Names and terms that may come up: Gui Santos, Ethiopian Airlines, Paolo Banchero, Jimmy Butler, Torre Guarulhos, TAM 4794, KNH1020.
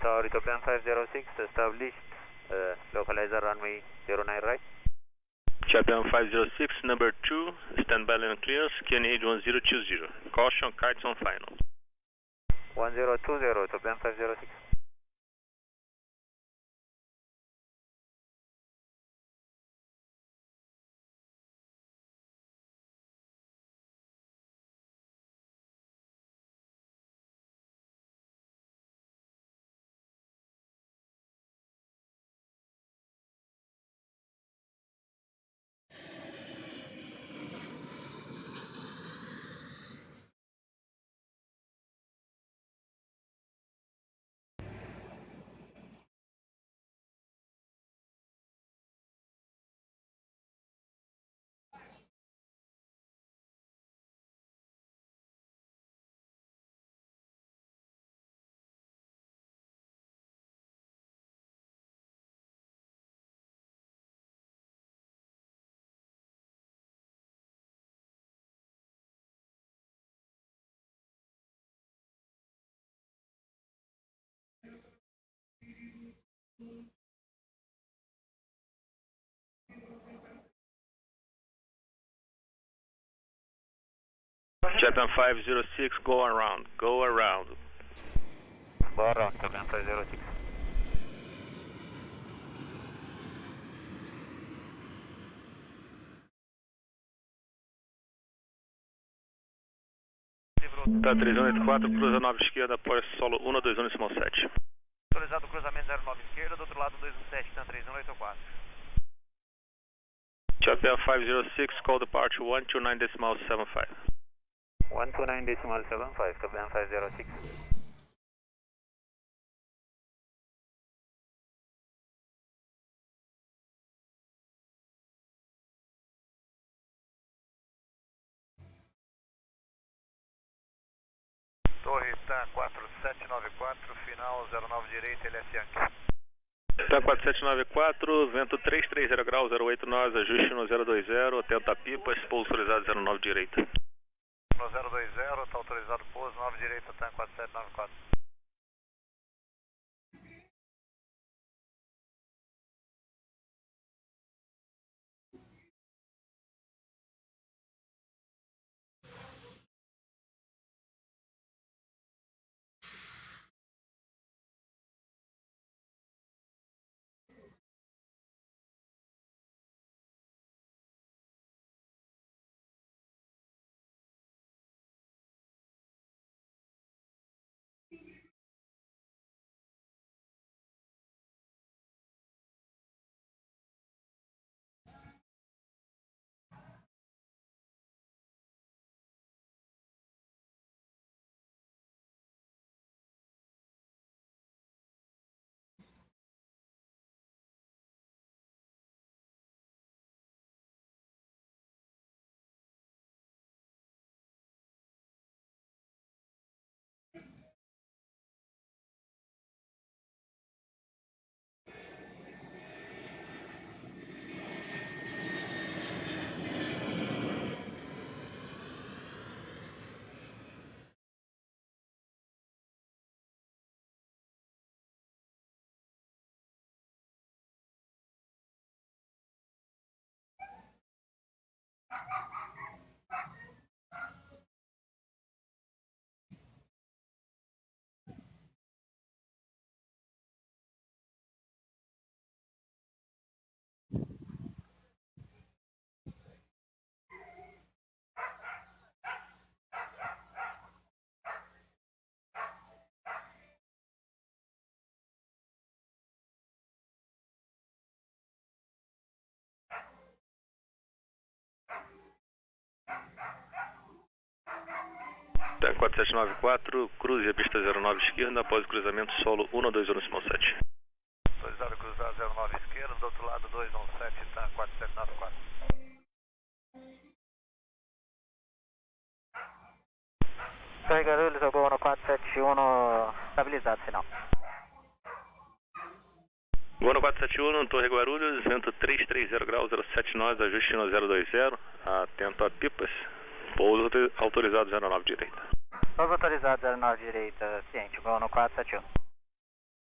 Tower Ethiopian 506, established localizer runway 09 right. Ethiopian 506, number 2, standby line clearance, KNH1020. Caution, kites on final. 1020, Ethiopian 506. Chapter 506, go around, go around. Go around, Chapter 506. Tá 3184, cruza 9 esquerda, após solo 1217. Atualizado o cruzamento 09 esquerda, do outro lado 217, TAM 3184. Chapter 506, call departure 129.75. 129.75, TAM 506. Torre TAM 4794, final 09 direita, ele é Yankee. TAM 4794, vento 330 graus, 08 nós, ajuste no 020, atenta pipas, pouso autorizado 09 direita. No 020, está autorizado pouso, 9 direita, TAM 4794. TAM 4794, cruze a pista 09 esquerda, após o cruzamento solo 1217. Autorizado cruzar 09 esquerda, do outro lado 217, TAM 4794. Torre Guarulhos, Gol 471, estabilizado sinal. Gol 471, Torre Guarulhos, vento 330 graus, 07 nós, ajuste no 020, atento a pipas. Pouso autorizado 09 direita. Pouso autorizado 09 direita, ciente, Gol 471.